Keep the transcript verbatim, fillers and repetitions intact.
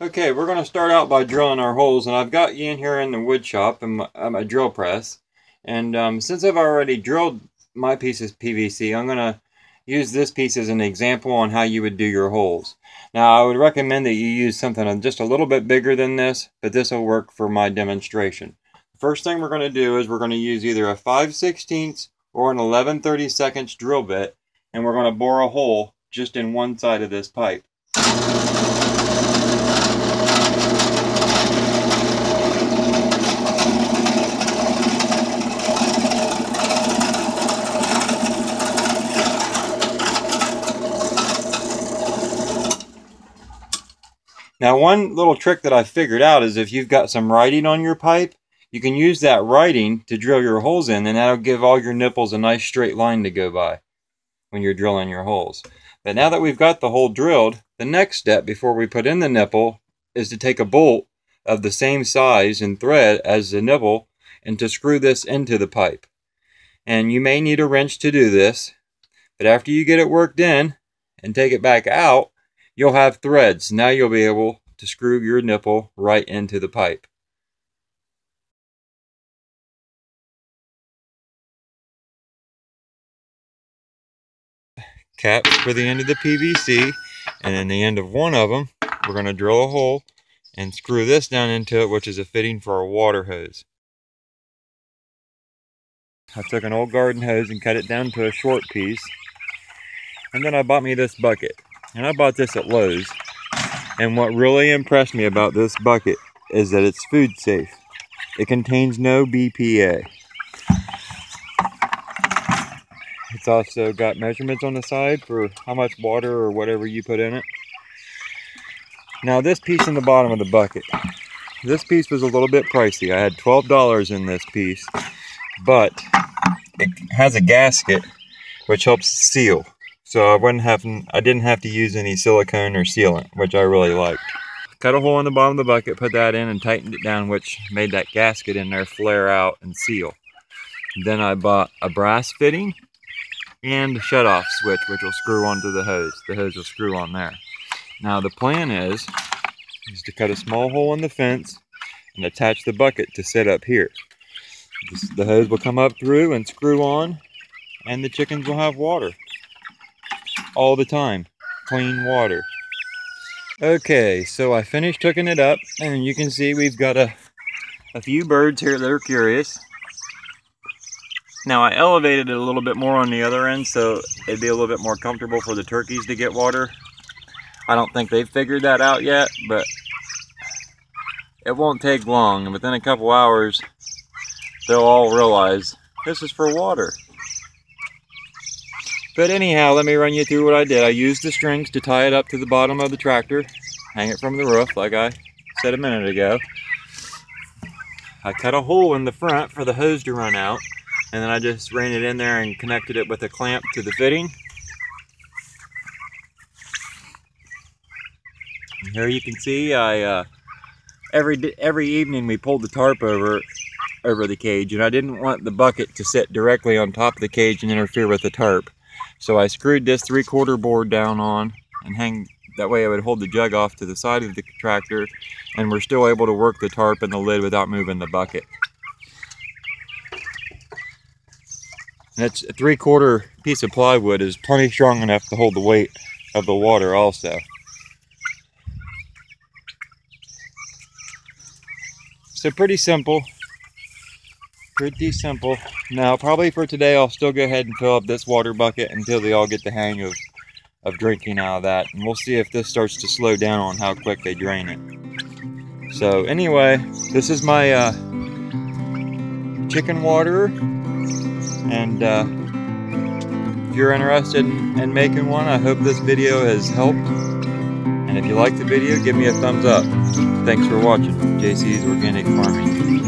Okay, we're going to start out by drilling our holes, and I've got you in here in the wood shop and my, uh, my drill press. And um, since I've already drilled my piece of P V C, I'm going to use this piece as an example on how you would do your holes. Now, I would recommend that you use something just a little bit bigger than this, but this will work for my demonstration. The first thing we're going to do is we're going to use either a five sixteenths or an eleven thirty-seconds drill bit, and we're going to bore a hole just in one side of this pipe. Now, one little trick that I figured out is if you've got some writing on your pipe, you can use that writing to drill your holes in, and that'll give all your nipples a nice straight line to go by when you're drilling your holes. But now that we've got the hole drilled, the next step before we put in the nipple is to take a bolt of the same size and thread as the nipple and to screw this into the pipe. And you may need a wrench to do this, but after you get it worked in and take it back out, you'll have threads. Now you'll be able to screw your nipple right into the pipe. Caps for the end of the P V C, and then the end of one of them, we're going to drill a hole and screw this down into it, which is a fitting for a water hose. I took an old garden hose and cut it down to a short piece, and then I bought me this bucket. And I bought this at Lowe's, and what really impressed me about this bucket is that it's food safe. It contains no B P A. It's also got measurements on the side for how much water or whatever you put in it. Now, this piece in the bottom of the bucket, this piece was a little bit pricey. I had twelve dollars in this piece, but it has a gasket which helps seal. So I wouldn't have, I didn't have to use any silicone or sealant, which I really liked. Cut a hole in the bottom of the bucket, put that in, and tightened it down, which made that gasket in there flare out and seal. Then I bought a brass fitting and a shutoff switch, which will screw onto the hose. The hose will screw on there. Now the plan is, is to cut a small hole in the fence and attach the bucket to sit up here. This, the hose will come up through and screw on, and the chickens will have water. All the time, clean water. Okay, so I finished hooking it up, and you can see we've got a, a few birds here that are curious. Now, I elevated it a little bit more on the other end so it'd be a little bit more comfortable for the turkeys to get water. I don't think they've figured that out yet, but it won't take long, and within a couple hours they'll all realize this is for water. But anyhow, let me run you through what I did. I used the strings to tie it up to the bottom of the tractor, hang it from the roof like I said a minute ago. I cut a hole in the front for the hose to run out, and then I just ran it in there and connected it with a clamp to the fitting. And here you can see I uh, every every evening we pulled the tarp over over the cage, and I didn't want the bucket to sit directly on top of the cage and interfere with the tarp. So I screwed this three-quarter board down on and hang, that way I would hold the jug off to the side of the tractor, and we're still able to work the tarp and the lid without moving the bucket. And that's a three-quarter piece of plywood is plenty strong enough to hold the weight of the water also. So pretty simple. Pretty simple. Now, probably for today, I'll still go ahead and fill up this water bucket until they all get the hang of, of drinking out of that. And we'll see if this starts to slow down on how quick they drain it. So anyway, this is my uh, chicken waterer. And uh, if you're interested in, in making one, I hope this video has helped. And if you like the video, give me a thumbs up. Thanks for watching J C's Organic Farming.